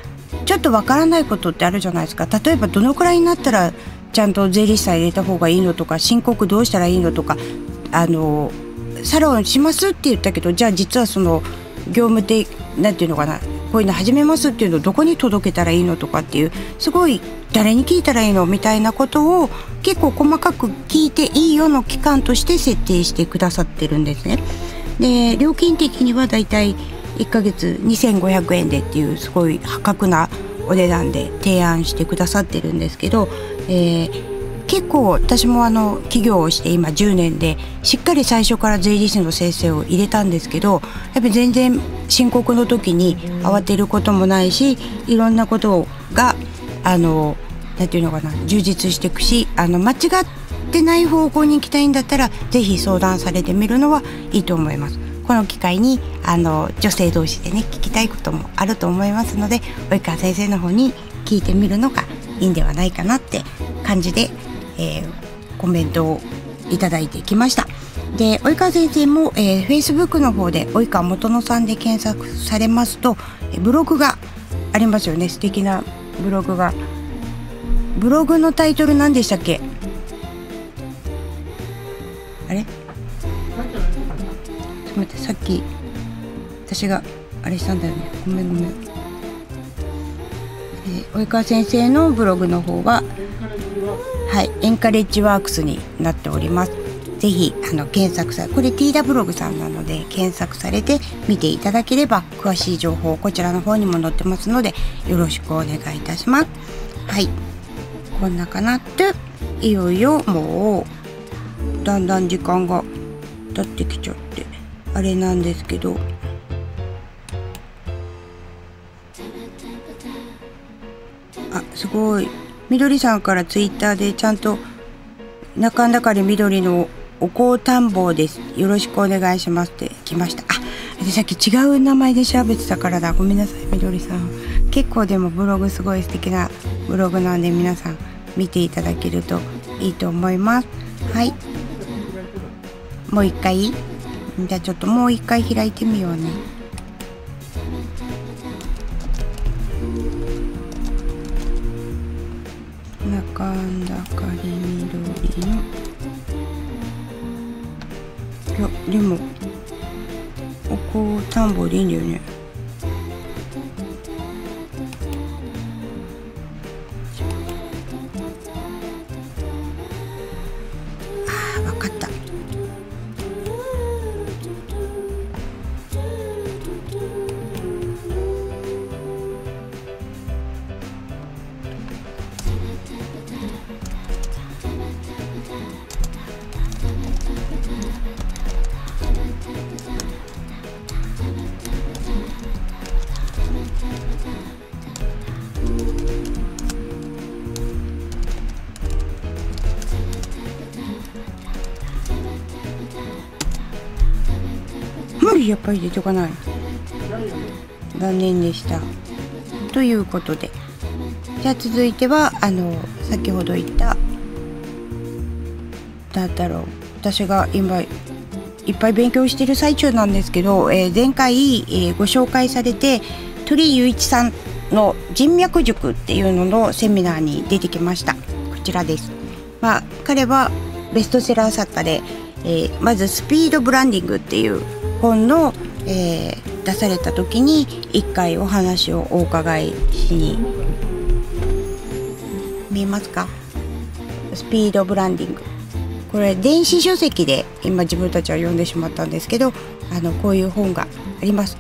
ちょっとわからないことってあるじゃないですか。例えばどのくらいになったらちゃんと税理士さん入れた方がいいのとか、申告どうしたらいいのとか、あのサロンしますって言ったけど、じゃあ実はその業務でなんていうのかな、こういうの始めますっていうのをどこに届けたらいいのとかっていう、すごい誰に聞いたらいいのみたいなことを結構細かく聞いていいよの期間として設定してくださってるんですね。で、料金的にはだいたいいっかげつにせんごひゃくえんでっていうすごい破格なお値段で提案してくださってるんですけど、えー、結構私もあの起業をして今じゅうねんで、しっかり最初から税理士の先生を入れたんですけど、やっぱり全然申告の時に慌てることもないし、いろんなことがあのなんていうのかな、充実していくし、あの間違ってない方向に行きたいんだったらぜひ相談されてみるのはいいと思います。この機会にあの女性同士でね聞きたいこともあると思いますので、及川先生の方に聞いてみるのがいいんではないかなって感じで、えー、コメントをいただいてきました。で、及川先生も、えー、Facebook の方で及川元乃さんで検索されますと、ブログがありますよね。素敵なブログが。ブログのタイトル何でしたっけ？あれ？ちょっと待って、さっき私があれしたんだよね。ごめんごめん。えー、及川先生のブログの方は、はい、エンカレッジワークスになっております。ぜひあの検索され、これ ティーダブリュー ブログさんなので検索されて見ていただければ詳しい情報こちらの方にも載ってますのでよろしくお願いいたします。はい、こんなかなっていよいよもうだんだん時間が経ってきちゃってあれなんですけど。あ、すごい。みどりさんからツイッターでちゃんと中だかりみどりのお香探訪です。よろしくお願いしますって来ました。あ、でさっき違う名前で調べてたからだ。ごめんなさい、みどりさん。結構でもブログすごい素敵なブログなんで皆さん見ていただけるといいと思います。はい。もう一回？じゃあちょっともう一回開いてみようね。中んだかりみどりの。いや、でもお香探訪でいいんだよね。あー、わかった。やっぱり出てこない。残念でした。ということで、じゃあ続いてはあの先ほど言ったなんだろう、私が今いっぱい勉強している最中なんですけど、えー、前回、えー、ご紹介されて鳥雄一さんの人脈塾っていうののセミナーに出てきました。こちらです。まあ、彼はベストセラー作家で、えー、まずスピードブランディングっていう本の、えー、出された時に一回お話をお伺いしに見えますか？スピードブランディング、これ電子書籍で今自分たちは読んでしまったんですけど、あのこういう本があります。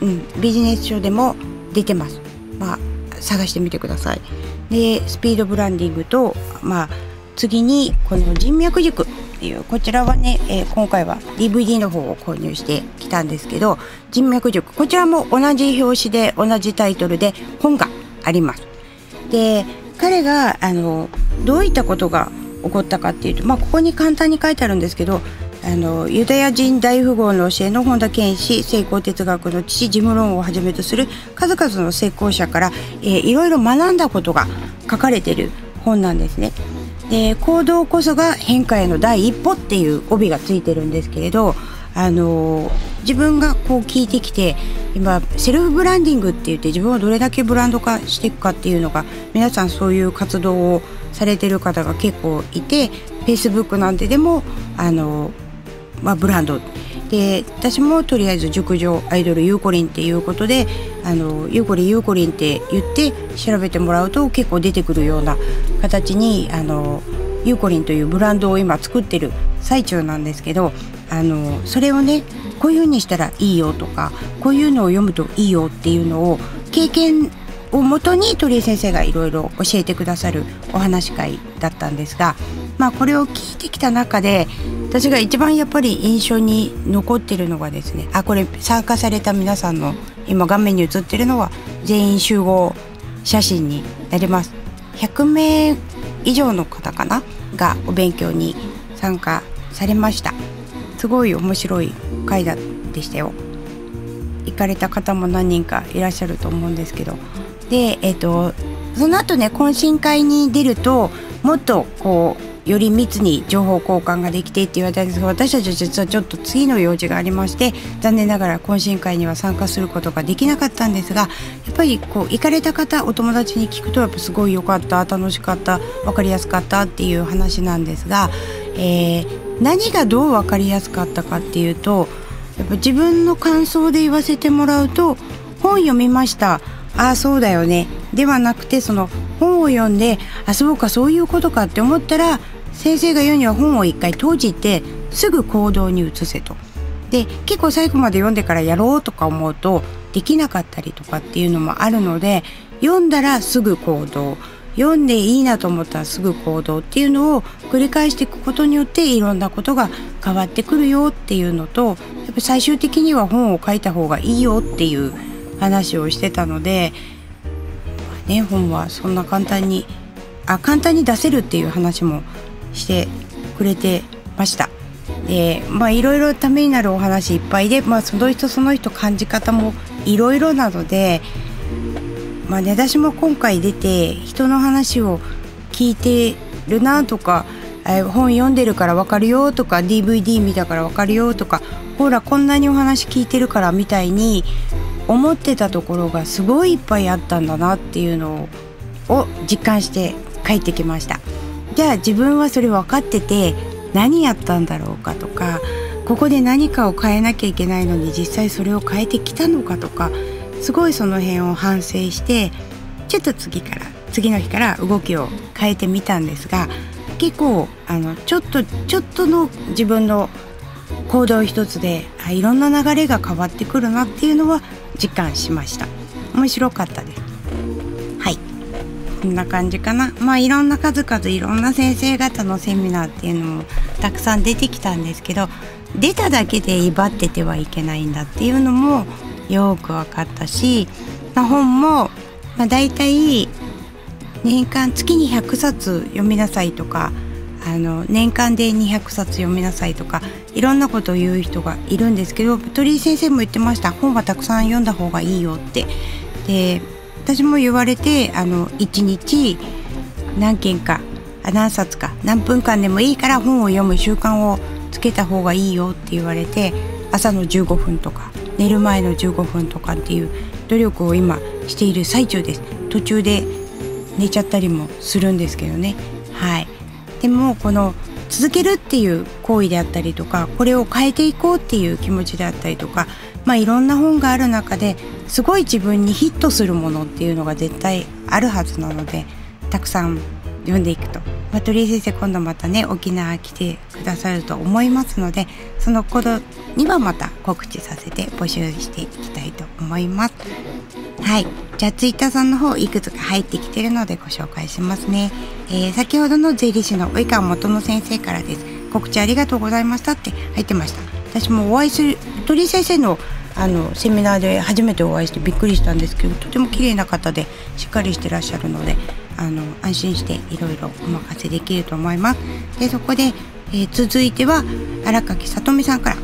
うん、ビジネス書でも出てます。まあ探してみてください。で、スピードブランディングと、まあ次にこの人脈塾。こちらはね、えー、今回は ディーブイディー の方を購入してきたんですけど、人脈塾、こちらも同じ表紙で同じタイトルで本があります。で、彼があのどういったことが起こったかっていうと、まあ、ここに簡単に書いてあるんですけど、あのユダヤ人大富豪の教えの本田健一、成功哲学の父ジムローンをはじめとする数々の成功者から、えー、いろいろ学んだことが書かれている本なんですね。で、行動こそが変化への第一歩っていう帯がついてるんですけれど、あのー、自分がこう聞いてきて、今セルフブランディングって言って自分をどれだけブランド化していくかっていうのが、皆さんそういう活動をされてる方が結構いて、 Facebook なんてでも、あのーまあ、ブランドで、私もとりあえず熟女アイドルゆうこりんっていうことで、あのゆうこりんゆうこりんって言って調べてもらうと結構出てくるような形に、あのゆうこりんというブランドを今作ってる最中なんですけど、あのそれをね、こういうふうにしたらいいよとか、こういうのを読むといいよっていうのを経験をもとに鳥居先生がいろいろ教えてくださるお話し会だったんですが、まあ、これを聞いてきた中で私が一番やっぱり印象に残ってるのがですね、あ、これ参加された皆さんの今画面に映ってるのは全員集合写真になります。ひゃくめい以上の方かながお勉強に参加されました。すごい面白い会でしたよ。行かれた方も何人かいらっしゃると思うんですけど、で、えっと、その後ね懇親会に出るともっとこうより密に情報交換ができてって言われたんですが、私たちは実はちょっと次の用事がありまして残念ながら懇親会には参加することができなかったんですが、やっぱりこう行かれた方お友達に聞くとやっぱすごい良かった楽しかった分かりやすかったっていう話なんですが、えー、何がどう分かりやすかったかっていうとやっぱ自分の感想で言わせてもらうと本読みましたああそうだよねではなくてその本を読んであそうかそういうことかって思ったら先生が言うには本を一回閉じてすぐ行動に移せと。で結構最後まで読んでからやろうとか思うとできなかったりとかっていうのもあるので、読んだらすぐ行動、読んでいいなと思ったらすぐ行動っていうのを繰り返していくことによっていろんなことが変わってくるよっていうのと、やっぱ最終的には本を書いた方がいいよっていう話をしてたので、ね、本はそんな簡単にあ簡単に出せるっていう話もしてくれてました。でまあいろいろためになるお話いっぱいで、まあ、その人その人感じ方もいろいろなので、まあね、私も今回出て人の話を聞いてるなとか本読んでるから分かるよとか ディーブイディー 見たから分かるよとかほらこんなにお話聞いてるからみたいに思ってたところがすごいいっぱいあったんだなっていうのを実感して帰ってきました。じゃあ自分はそれ分かってて何やったんだろうかとか、ここで何かを変えなきゃいけないのに実際それを変えてきたのかとか、すごいその辺を反省してちょっと次から次の日から動きを変えてみたんですが、結構あのちょっとちょっとの自分の行動一つでいろんな流れが変わってくるなっていうのは実感しました。面白かったです。はい、こんな感じかな。まあいろんな数々いろんな先生方のセミナーっていうのもたくさん出てきたんですけど、出ただけで威張っててはいけないんだっていうのもよく分かったし、まあ、本もまあ大体年間月にひゃくさつ読みなさいとかあの年間でにひゃくさつ読みなさいとかいろんなことを言う人がいるんですけど、鳥居先生も言ってました。本はたくさん読んだ方がいいよって。で私も言われてあのいちにち何件か何冊か何分間でもいいから本を読む習慣をつけた方がいいよって言われて、朝のじゅうごふんとか寝る前のじゅうごふんとかっていう努力を今している最中です。途中で寝ちゃったりもするんですけどね。はい、でもこの続けるっていう行為であったりとか、これを変えていこうっていう気持ちであったりとか、まあ、いろんな本がある中ですごい自分にヒットするものっていうのが絶対あるはずなので、たくさん読んでいくと、まあ、鳥居先生今度またね沖縄来てくださると思いますので、その頃にはまた告知させて募集していきたいと思います。はい、じゃあツイッターさんの方いくつか入ってきてるのでご紹介しますね。えー、先ほどの税理士の及川元乃先生からです。告知ありがとうございましたって入ってました。私もお会いする鳥居先生のあのセミナーで初めてお会いしてびっくりしたんですけど、とても綺麗な方でしっかりしてらっしゃるのであの安心していろいろお任せできると思います。でそこで、えー、続いては荒垣さとみさんから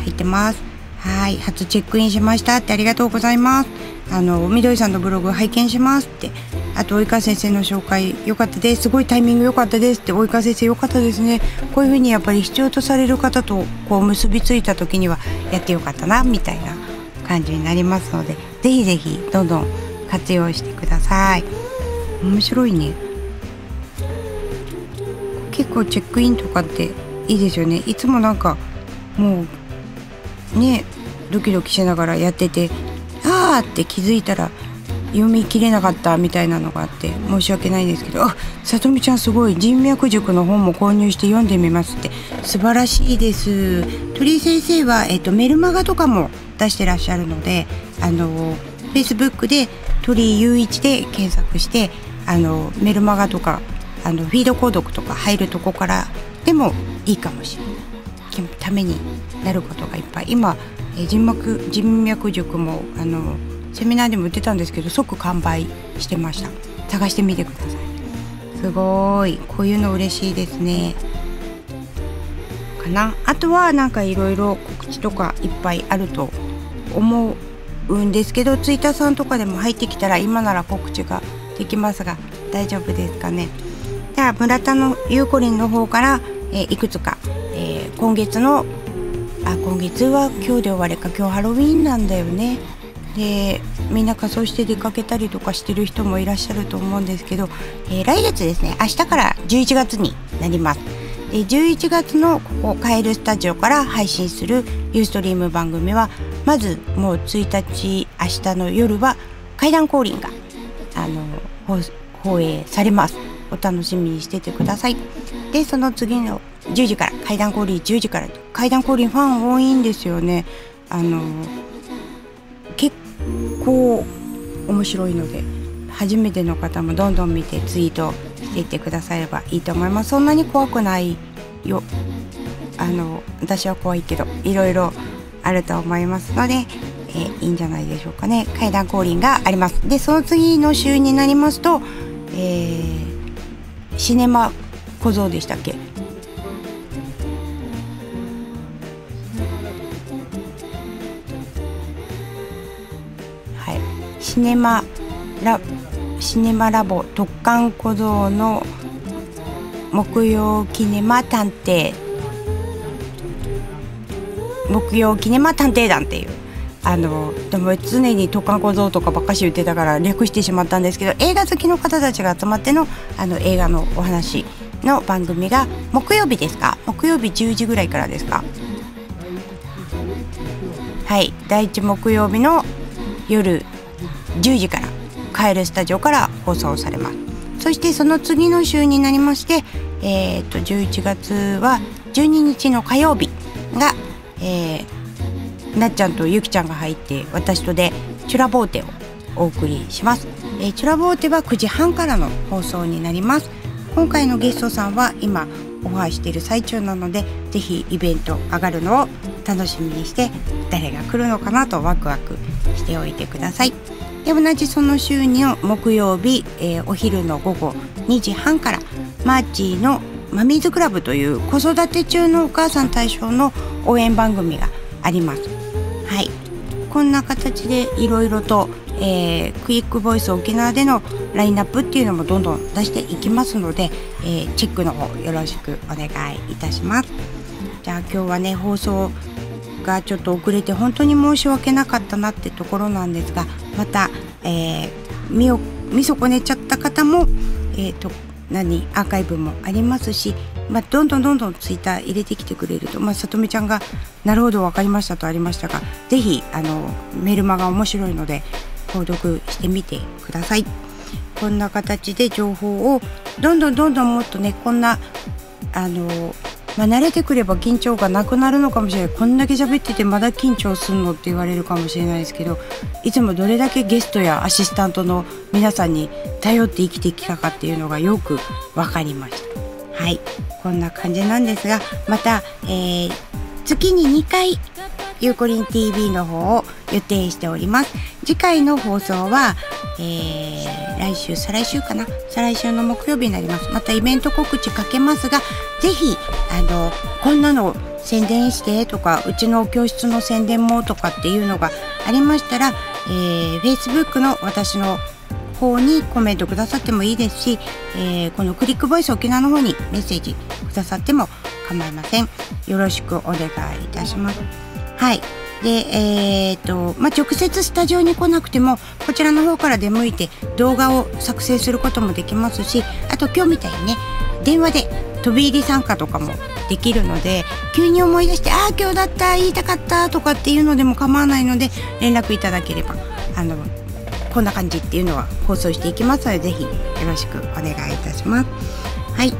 入ってます。はい、初チェックインしましたってありがとうございます。あのみどりさんのブログ拝見しますって、あと及川先生の紹介良かったです、すごいタイミング良かったですって、及川先生良かったですね、こういうふうにやっぱり必要とされる方とこう結びついた時にはやってよかったなみたいな感じになりますので、ぜひぜひどんどん活用してください。面白いね。結構チェックインとかっていいですよね。いつもなんかもうねドキドキしながらやっててあーって気づいたら読み切れなかったみたいなのがあって申し訳ないんですけど、あ、さとみちゃんすごい人脈塾の本も購入して読んでみますって素晴らしいです。鳥居先生は、えっと、メルマガとかも出してらっしゃるので、あの フェイスブック で鳥居雄一で検索してあのメルマガとかあのフィード購読とか入るとこからでもいいかもしれないためになることがいっぱい。今人脈人脈塾もあのセミナーでも売ってたんですけど即完売してました。探してみてください。すごいこういうの嬉しいですね。かなあとはなんかいろいろ告知とかいっぱいあると思うんですけど、ツイッターさんとかでも入ってきたら今なら告知ができますが大丈夫ですかね。では村田のユーコリンの方から、えー、いくつか、えー、今月のあ今月は今日で終わりか、今日ハロウィンなんだよね。でみんな仮装して出かけたりとかしてる人もいらっしゃると思うんですけど、えー、来月ですね、明日からじゅういちがつになります。でじゅういちがつのここカエルスタジオから配信するユーストリーム番組はまずもうついたち、明日の夜は怪談降臨があの放映されます。お楽しみにしててください。でその次のじゅうじから怪談降臨、じゅうじから怪談降臨ファン多いんですよね。あの結構面白いので初めての方もどんどん見てツイートしていってくださればいいと思います。そんなに怖くないよ、あの私は怖いけどいろいろあると思いますので、えー、いいんじゃないでしょうかね。怪談降臨があります。でその次の週になりますと、えー、シネマ小僧でしたっけ、はい、シネマラシネマラボ特艦小僧の木曜キネマ探偵木曜キネマ探偵団っていう、あのでも常に特艦小僧とかばっかし言ってたから略してしまったんですけど、映画好きの方たちが集まってのあの映画のお話の番組が木曜日ですか、木曜日じゅうじぐらいからですか、はいだいいち木曜日の夜じゅうじからカエルスタジオから放送されます。そしてその次の週になりまして、えー、とじゅういちがつはじゅうににちの火曜日が、えー、なっちゃんとゆきちゃんが入って私とでチュラボーテをお送りします。えー、チュラボーテはくじはんからの放送になります。今回のゲストさんは今オファーしている最中なので、ぜひイベント上がるのを楽しみにして誰が来るのかなとワクワクしておいてください。で同じその週の木曜日、えー、お昼の午後にじはんからマーチーのマミーズクラブという子育て中のお母さん対象の応援番組があります。はい、こんな形でいろいろと、えー、クイックボイス沖縄でのラインナップっていうのもどんどん出していきますので、えー、チェックの方よろしくお願いいたします。じゃあ今日はね、放送がちょっと遅れて本当に申し訳なかったなってところなんですが、また、えー、見, を見損ねちゃった方も、えー、と何アーカイブもありますし、まあ、どんどんどんどんツイッター入れてきてくれると、まあ、さとみちゃんが「なるほど分かりました」とありましたが、是非あのメルマが面白いので購読してみてください。こんな形で情報をどんどんどんどんもっとね、こんなあのまあ慣れてくれば緊張がなくなるのかもしれない。こんだけ喋っててまだ緊張すんのって言われるかもしれないですけど、いつもどれだけゲストやアシスタントの皆さんに頼って生きてきたかっていうのがよく分かりました。はい、こんな感じなんですが、また、えー、月ににかいゆうこりん ティーブイ の方を予定しております。次回の放送は、えー、来週、再来週かな、再来週の木曜日になります。またイベント告知かけますが、ぜひあのこんなの宣伝してとか、うちの教室の宣伝もとかっていうのがありましたら、えー、フェイスブック の私の方にコメントくださってもいいですし、えー、このクリックボイス沖縄の方にメッセージくださっても構いません。よろしくお願いいたします。はい、で、えーとまあ、直接スタジオに来なくてもこちらの方から出向いて動画を作成することもできますし、あと今日みたいにね、電話で飛び入り参加とかもできるので、急に思い出して「ああ今日だった言いたかった」とかっていうのでも構わないので、連絡いただければあのこんな感じっていうのは放送していきますので、是非よろしくお願いいたします。はい、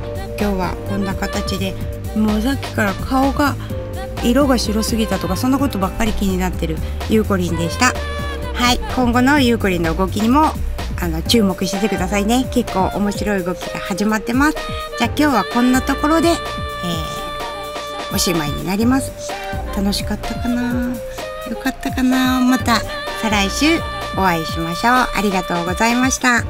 今日はこんな形で、もうさっきから顔が色が白すぎたとかそんなことばっかり気になってるゆうこりんでした。はい、今後のゆうこりんの動きにもあの注目しててくださいね。結構面白い動きが始まってます。じゃあ今日はこんなところで、えー、おしまいになります。楽しかったかな、よかったかな。また再来週お会いしましょう。ありがとうございました。